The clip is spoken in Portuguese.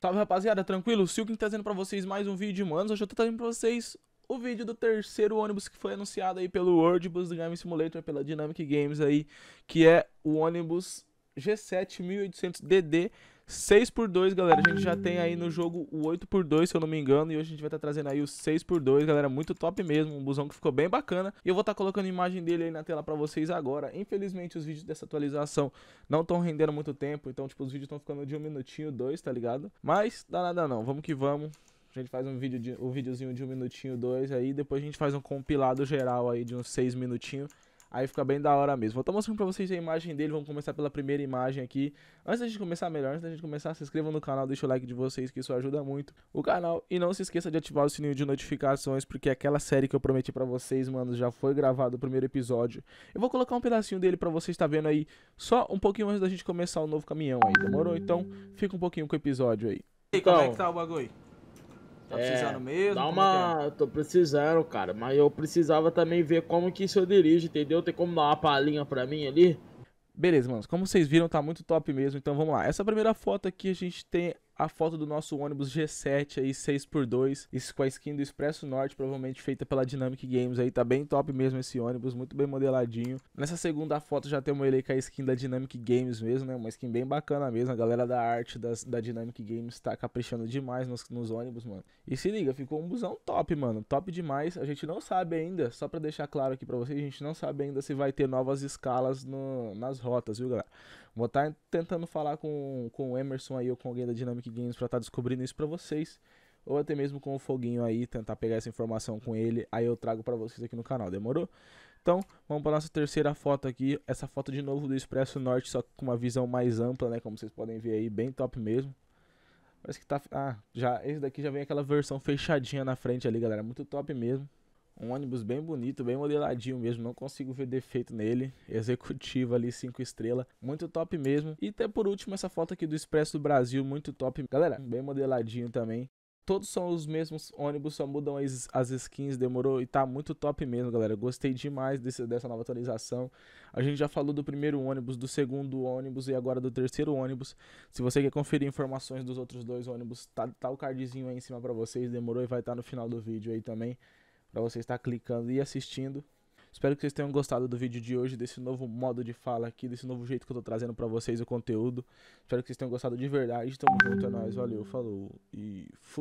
Salve rapaziada, tranquilo? SILKIN trazendo pra vocês mais um vídeo, mano. Hoje eu tô trazendo pra vocês o vídeo do terceiro ônibus que foi anunciado aí pelo World Bus Driving Simulator, pela Dynamic Games aí, que é o ônibus G7 1800 DD 6x2, galera. A gente já tem aí no jogo o 8x2, se eu não me engano, e hoje a gente vai estar trazendo aí o 6x2, galera, muito top mesmo, um busão que ficou bem bacana. E eu vou estar colocando a imagem dele aí na tela pra vocês agora. Infelizmente os vídeos dessa atualização não estão rendendo muito tempo, então tipo, os vídeos estão ficando de um minutinho, dois, tá ligado? Mas dá nada não, vamos que vamos. A gente faz um videozinho de um minutinho, dois aí, depois a gente faz um compilado geral aí de uns 6 minutinhos. Aí fica bem da hora mesmo. Vou estar mostrando pra vocês a imagem dele. Vamos começar pela primeira imagem aqui. Antes da gente começar, se inscrevam no canal, deixa o like de vocês, que isso ajuda muito o canal. E não se esqueça de ativar o sininho de notificações, porque aquela série que eu prometi pra vocês, mano, já foi gravado o primeiro episódio. Eu vou colocar um pedacinho dele pra vocês estar vendo aí, só um pouquinho antes da gente começar o novo caminhão aí, demorou? Então, fica um pouquinho com o episódio aí. E então, como é que tá o bagulho? Tá precisando mesmo? Dá uma... Tô precisando, cara. Mas eu precisava também ver como que isso eu dirijo, entendeu? Tem como dar uma palhinha pra mim ali? Beleza, mano. Como vocês viram, tá muito top mesmo. Então vamos lá. Essa primeira foto aqui, a gente tem a foto do nosso ônibus G7 aí, 6x2. Isso com a skin do Expresso Norte, provavelmente feita pela Dynamic Games aí. Tá bem top mesmo esse ônibus, muito bem modeladinho. Nessa segunda foto já tem uma ele com a skin da Dynamic Games mesmo, né? Uma skin bem bacana mesmo. A galera da arte da Dynamic Games tá caprichando demais nos ônibus, mano. E se liga, ficou um busão top, mano. Top demais. A gente não sabe ainda, só pra deixar claro aqui pra vocês, a gente não sabe ainda se vai ter novas escalas nas rotas, viu, galera? Vou estar tentando falar com o Emerson aí ou com alguém da Dynamic Games pra estar descobrindo isso pra vocês. Ou até mesmo com o Foguinho aí, tentar pegar essa informação com ele. Aí eu trago pra vocês aqui no canal, demorou? Então, vamos pra nossa terceira foto aqui. Essa foto de novo do Expresso Norte, só que com uma visão mais ampla, né? Como vocês podem ver aí, bem top mesmo. Parece que tá... Ah, já, esse daqui já vem aquela versão fechadinha na frente ali, galera. Muito top mesmo. Um ônibus bem bonito, bem modeladinho mesmo, não consigo ver defeito nele. Executivo ali, 5 estrelas, muito top mesmo. E até por último essa foto aqui do Expresso do Brasil, muito top. Galera, bem modeladinho também. Todos são os mesmos ônibus, só mudam as skins, demorou? E tá muito top mesmo, galera. Gostei demais dessa nova atualização. A gente já falou do primeiro ônibus, do segundo ônibus e agora do terceiro ônibus. Se você quer conferir informações dos outros dois ônibus, tá o cardzinho aí em cima pra vocês, demorou? E vai estar no final do vídeo aí também, pra você estar clicando e assistindo. Espero que vocês tenham gostado do vídeo de hoje, desse novo modo de fala aqui, desse novo jeito que eu tô trazendo pra vocês o conteúdo. Espero que vocês tenham gostado de verdade. Tamo junto, é nóis, valeu, falou e fui.